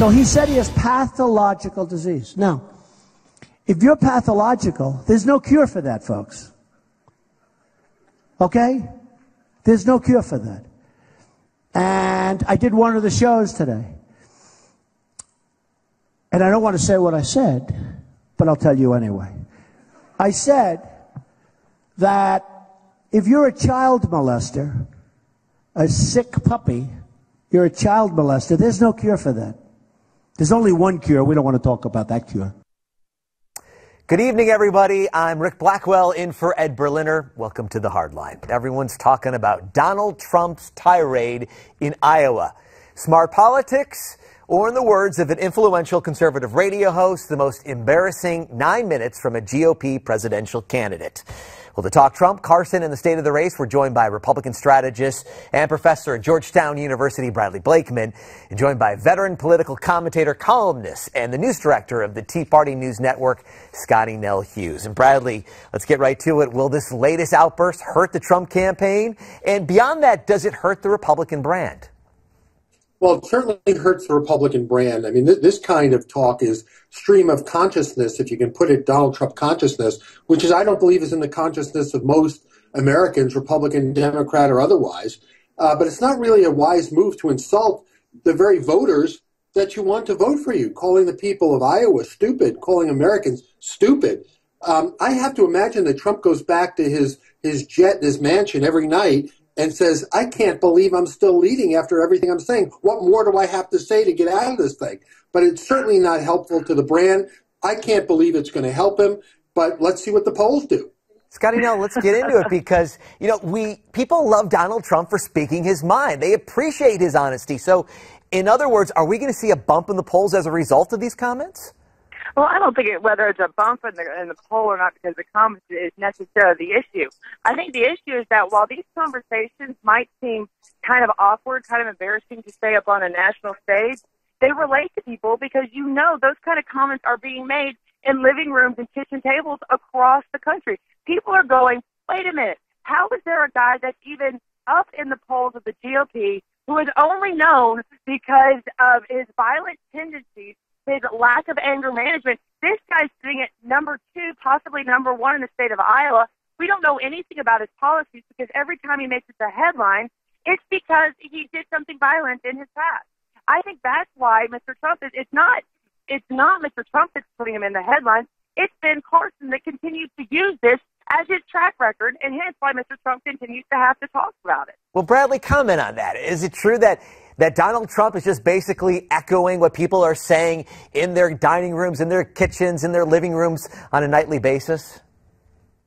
So he said he has pathological disease. Now, if you're pathological, there's no cure for that, folks. Okay? There's no cure for that. And I did one of the shows today. And I don't want to say what I said, but I'll tell you anyway. I said that if you're a child molester, a sick puppy, you're a child molester, there's no cure for that. There's only one cure. We don't want to talk about that cure. Good evening, everybody. I'm Rick Blackwell in for Ed Berliner. Welcome to The Hard Line. Everyone's talking about Donald Trump's tirade in Iowa. Smart politics, or in the words of an influential conservative radio host, the most embarrassing 9 minutes from a GOP presidential candidate. Well, to talk Trump, Carson, and the state of the race, we're joined by Republican strategist and professor at Georgetown University, Bradley Blakeman, and joined by veteran political commentator, columnist, and the news director of the Tea Party News Network, Scottie Nell Hughes. And Bradley, let's get right to it. Will this latest outburst hurt the Trump campaign? And beyond that, does it hurt the Republican brand? Well, it certainly hurts the Republican brand. I mean, this kind of talk is stream of consciousness, if you can put it, Donald Trump consciousness, which is, I don't believe, is in the consciousness of most Americans, Republican, Democrat, or otherwise. But it's not really a wise move to insult the very voters that you want to vote for you, calling the people of Iowa stupid, calling Americans stupid. I have to imagine that Trump goes back to his jet, his mansion every night, and says, I can't believe I'm still leading after everything I'm saying. What more do I have to say to get out of this thing? But it's certainly not helpful to the brand. I can't believe it's going to help him, but let's see what the polls do. Scottie Nell, let's get into it because, you know, people love Donald Trump for speaking his mind. They appreciate his honesty. So, in other words, are we going to see a bump in the polls as a result of these comments? Well, I don't think whether it's a bump in the poll or not because the comments is necessarily the issue. I think the issue is that while these conversations might seem kind of awkward, kind of embarrassing to say up on a national stage, they relate to people because, you know, those kind of comments are being made in living rooms and kitchen tables across the country. People are going, wait a minute, how is there a guy that's even up in the polls of the GOP who is only known because of his violent tendencies, his lack of anger management? This guy's sitting at #2, possibly #1 in the state of Iowa. We don't know anything about his policies because every time he makes it a headline, it's because he did something violent in his past. I think that's why Mr. Trump is, it's not Mr. Trump that's putting him in the headlines. It's Ben Carson that continues to use this as his track record, and hence why Mr. Trump continues to have to talk about it. Well, Bradley, comment on that. Is it true that Donald Trump is just basically echoing what people are saying in their dining rooms, in their kitchens, in their living rooms on a nightly basis?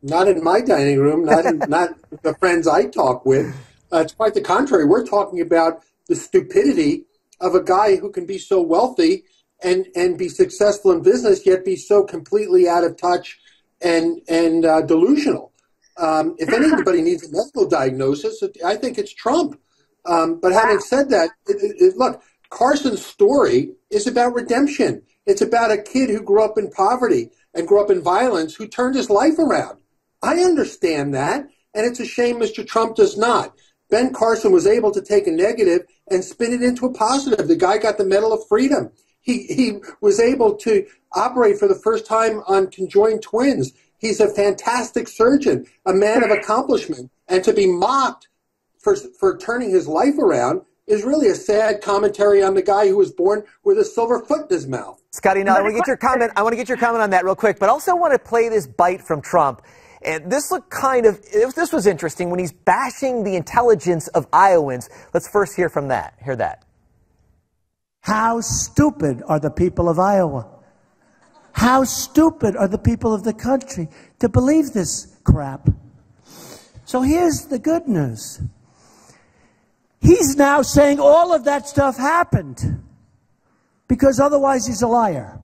Not in my dining room, not the friends I talk with. It's quite the contrary. We're talking about the stupidity of a guy who can be so wealthy and be successful in business, yet be so completely out of touch and delusional. If anybody needs a medical diagnosis, I think it's Trump. But having said that, look, Carson's story is about redemption. It's about a kid who grew up in poverty and grew up in violence who turned his life around. I understand that, and it's a shame Mr. Trump does not. Ben Carson was able to take a negative and spin it into a positive. The guy got the Medal of Freedom. He was able to operate for the first time on conjoined twins. He's a fantastic surgeon, a man of accomplishment, and to be mocked for turning his life around is really a sad commentary on the guy who was born with a silver foot in his mouth. Scottie, now I want to get your comment on that real quick, but also want to play this bite from Trump. And this looked this was interesting when he's bashing the intelligence of Iowans. Let's first hear from that. Hear that. How stupid are the people of Iowa? How stupid are the people of the country to believe this crap? So here's the good news. He's now saying all of that stuff happened because otherwise he's a liar.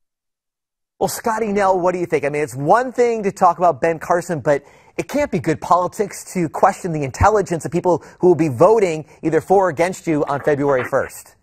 Well, Scottie Nell, what do you think? I mean, it's one thing to talk about Ben Carson, but it can't be good politics to question the intelligence of people who will be voting either for or against you on February 1st.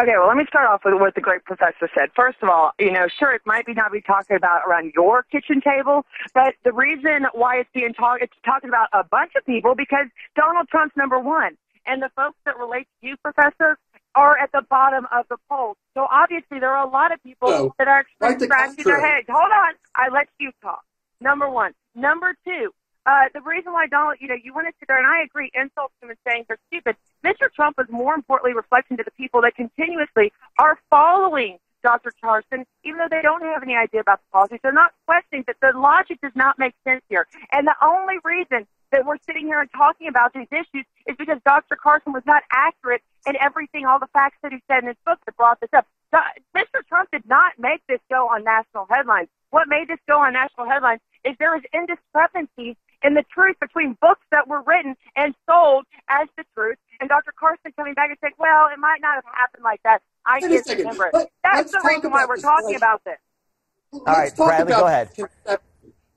Okay, well, let me start off with what the great professor said. First of all, you know, sure, it might not be talking about around your kitchen table, but the reason why it's being talked, it's talking about a bunch of people because Donald Trump's #1. And the folks that relate to you, professor, are at the bottom of the polls. So obviously there are a lot of people that are actually scratching their heads. Hold on. I let you talk. Number one. Number two, the reason why Donald, you want to sit there, and I agree, insults him and saying they're stupid. Mr. Trump is more importantly reflecting to the people that continuously are following Dr. Carson, even though they don't have any idea about the policies. They're not questioning that the logic does not make sense here. And the only reason that we're sitting here and talking about these issues is because Dr. Carson was not accurate in everything, all the facts that he said in his book that brought this up. Mr. Trump did not make this go on national headlines. What made this go on national headlines is there is indiscrepancies in the truth between books that were written and sold as the truth, and Dr. Carson coming back and saying, well, it might not have happened like that. I can't remember it. That's the reason why we're talking about this. All right, Bradley, go ahead.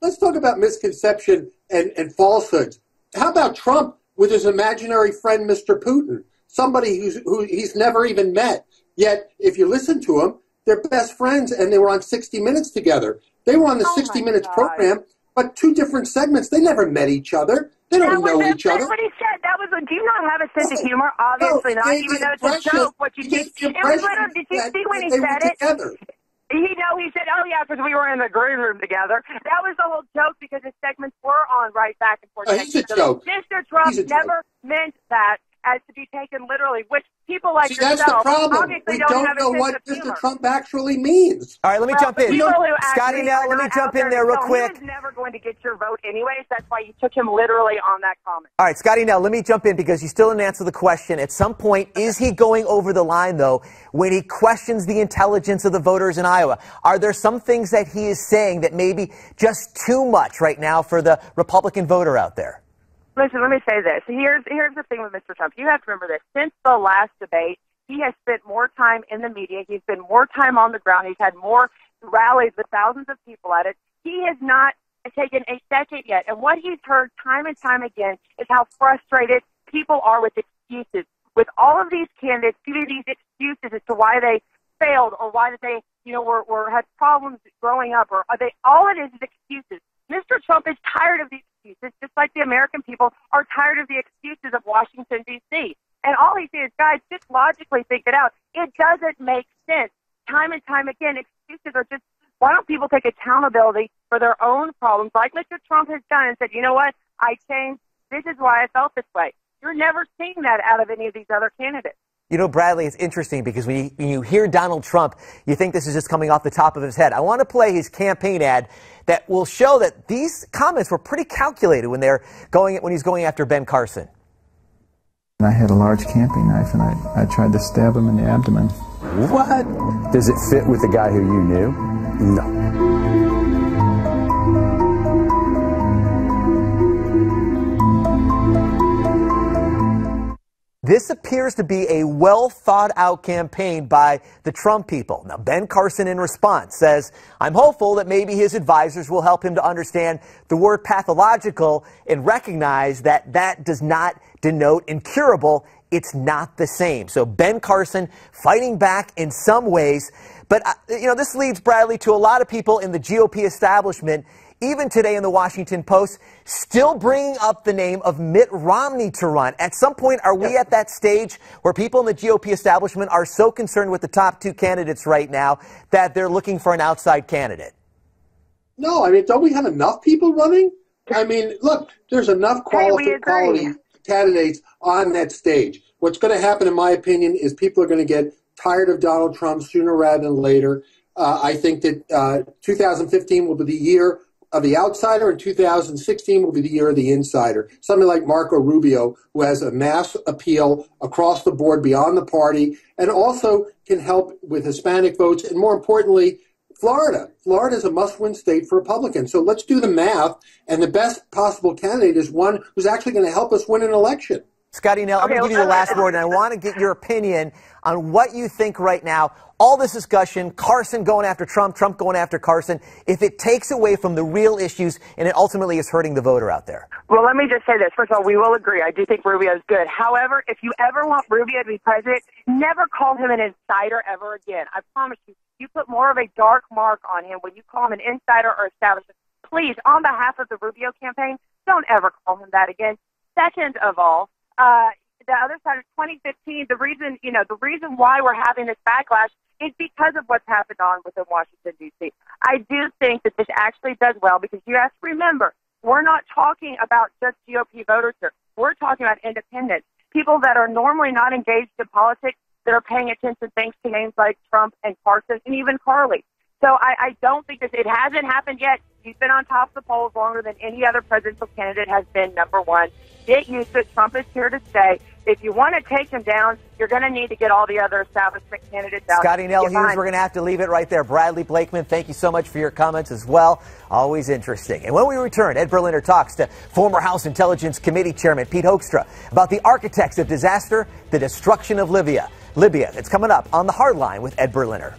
Let's talk about misconception and falsehoods. How about Trump with his imaginary friend, Mr. Putin, somebody who he's never even met? Yet, if you listen to him, they're best friends, and they were on 60 Minutes together. They were on the 60 Minutes program, but two different segments. They never met each other. They don't know each other. That's what he said. That was, do you not have a sense of humor? Obviously not, even though it's a joke. What you did, did you see when he said it? He said, oh, yeah, because we were in the green room together. That was the whole joke because his segments were on right back and forth. Oh, he's a joke. Mr. Trump never meant that as to be taken literally, which people like yourself that's the problem. Obviously we don't know what Mr. Trump actually means. All right, let me jump in. Scottie Nell, let me jump in there real quick. He was never going to get your vote anyways. That's why you took him literally on that comment. All right, Scottie Nell, let me jump in because you still didn't answer the question. At some point, is he going over the line, though, when he questions the intelligence of the voters in Iowa? Are there some things that he is saying that may be just too much right now for the Republican voter out there? Listen, let me say this. Here's the thing with Mr. Trump. You have to remember this. Since the last debate, he has spent more time in the media. He's been more time on the ground. He's had more rallies with thousands of people at it. He has not taken a second yet. And what he's heard time and time again is how frustrated people are with excuses. With all of these candidates, giving these excuses as to why they failed or why they, were had problems growing up, or are they all it is excuses. Mr. Trump is tired of these excuses, just like the American people are tired of the excuses of Washington, D.C. And all he says, guys, just logically think it out. It doesn't make sense. Time and time again, excuses are just, why don't people take accountability for their own problems, like Mr. Trump has done and said, you know what, I changed. This is why I felt this way. You're never seeing that out of any of these other candidates. You know, Bradley, it's interesting because when you hear Donald Trump, you think this is just coming off the top of his head. I want to play his campaign ad that will show that these comments were pretty calculated when he's going after Ben Carson. I had a large camping knife and I tried to stab him in the abdomen. What? Does it fit with the guy who you knew? No. This appears to be a well-thought-out campaign by the Trump people. Now, Ben Carson, in response, says, I'm hopeful that maybe his advisors will help him to understand the word pathological and recognize that that does not denote incurable. It's not the same. So Ben Carson fighting back in some ways. But, this leads, Bradley, to a lot of people in the GOP establishment, even today in the Washington Post, still bringing up the name of Mitt Romney to run. At some point, are we at that stage where people in the GOP establishment are so concerned with the top two candidates right now that they're looking for an outside candidate? No, I mean, don't we have enough people running? I mean, look, there's enough quality candidates on that stage. What's going to happen, in my opinion, is people are going to get tired of Donald Trump sooner rather than later. I think that 2015 will be the year of the outsider, and 2016 will be the year of the insider. Somebody like Marco Rubio, who has a mass appeal across the board beyond the party, and also can help with Hispanic votes, and more importantly, Florida. Florida is a must-win state for Republicans. So let's do the math, and the best possible candidate is one who's actually going to help us win an election. Scottie Nell, I'm going to give you the last word, and I want to get your opinion on what you think right now. All this discussion, Carson going after Trump, Trump going after Carson, if it takes away from the real issues and it ultimately is hurting the voter out there. Well, let me just say this. First of all, we will agree. I do think Rubio's good. However, if you ever want Rubio to be president, never call him an insider ever again. I promise you, you put more of a dark mark on him when you call him an insider or establishment. Please, on behalf of the Rubio campaign, don't ever call him that again. Second of all, the other side of 2015, the reason why we're having this backlash is because of what's happened on within Washington, D.C. I do think that this actually does well, because you have to remember, we're not talking about just GOP voters here. We're talking about independents, people that are normally not engaged in politics that are paying attention thanks to names like Trump and Carson and even Carly. So I don't think that it hasn't happened yet. He's been on top of the polls longer than any other presidential candidate has been number one. Get used to it. Trump is here to stay. If you want to take him down, you're going to need to get all the other establishment candidates out. Scottie Nell Hughes, we're going to have to leave it right there. Bradley Blakeman, thank you so much for your comments as well. Always interesting. And when we return, Ed Berliner talks to former House Intelligence Committee Chairman Pete Hoekstra about the architects of disaster, the destruction of Libya. It's coming up on The Hard Line with Ed Berliner.